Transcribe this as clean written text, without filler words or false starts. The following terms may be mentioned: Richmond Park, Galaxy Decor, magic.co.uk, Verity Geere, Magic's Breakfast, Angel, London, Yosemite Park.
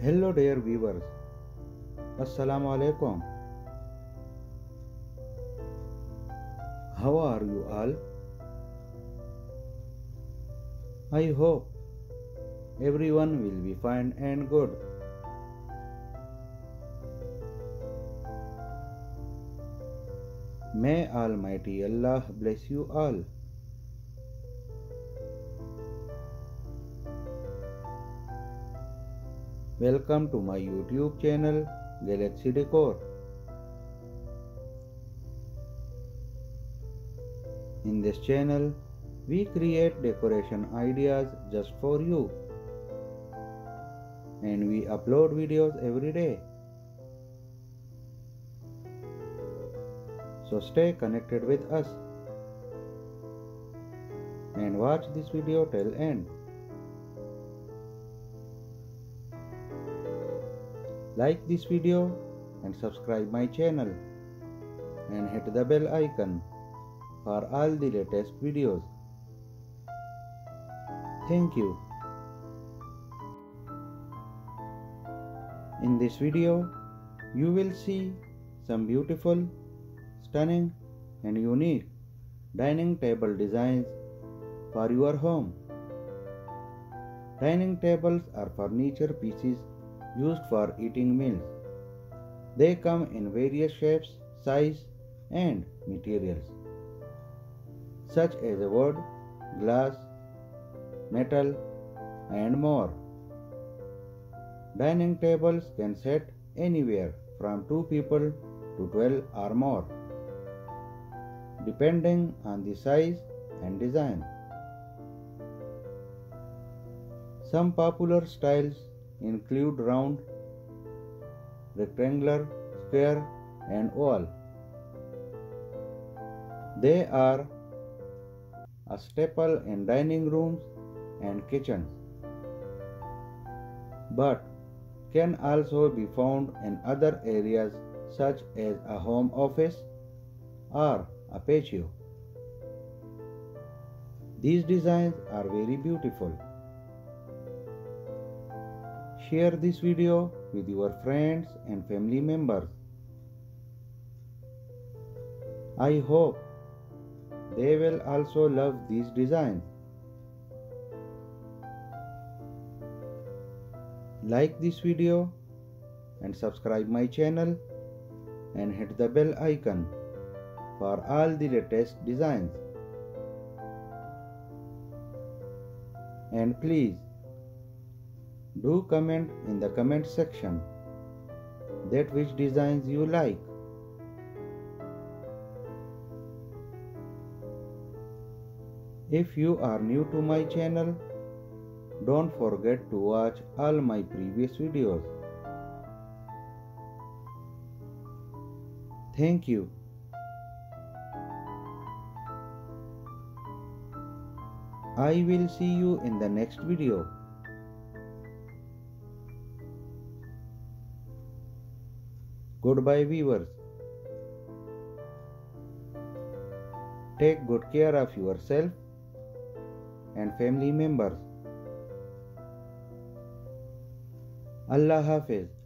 Hello dear viewers, Assalamu alaikum. How are you all? I hope everyone will be fine and good. May Almighty Allah bless you all. Welcome to my YouTube channel Galaxy Decor. In this channel, we create decoration ideas just for you, and we upload videos every day. So stay connected with us and watch this video till end. Like this video and subscribe my channel and hit the bell icon for all the latest videos. Thank you. In this video, you will see some beautiful, stunning and unique dining table designs for your home. Dining tables are furniture pieces used for eating meals. They come in various shapes, size and materials such as wood, glass, metal and more. Dining tables can sit anywhere from 2 people to 12 or more, depending on the size and design. Some popular styles include round, rectangular, square and oval. They are a staple in dining rooms and kitchens, but can also be found in other areas such as a home office or a patio. These designs are very beautiful. Share this video with your friends and family members. I hope they will also love these designs. Like this video and subscribe my channel and hit the bell icon for all the latest designs. And please do comment in the comment section that which designs you like. If you are new to my channel, don't forget to watch all my previous videos. Thank you. I will see you in the next video. Goodbye, viewers. Take good care of yourself and family members. Allah Hafiz.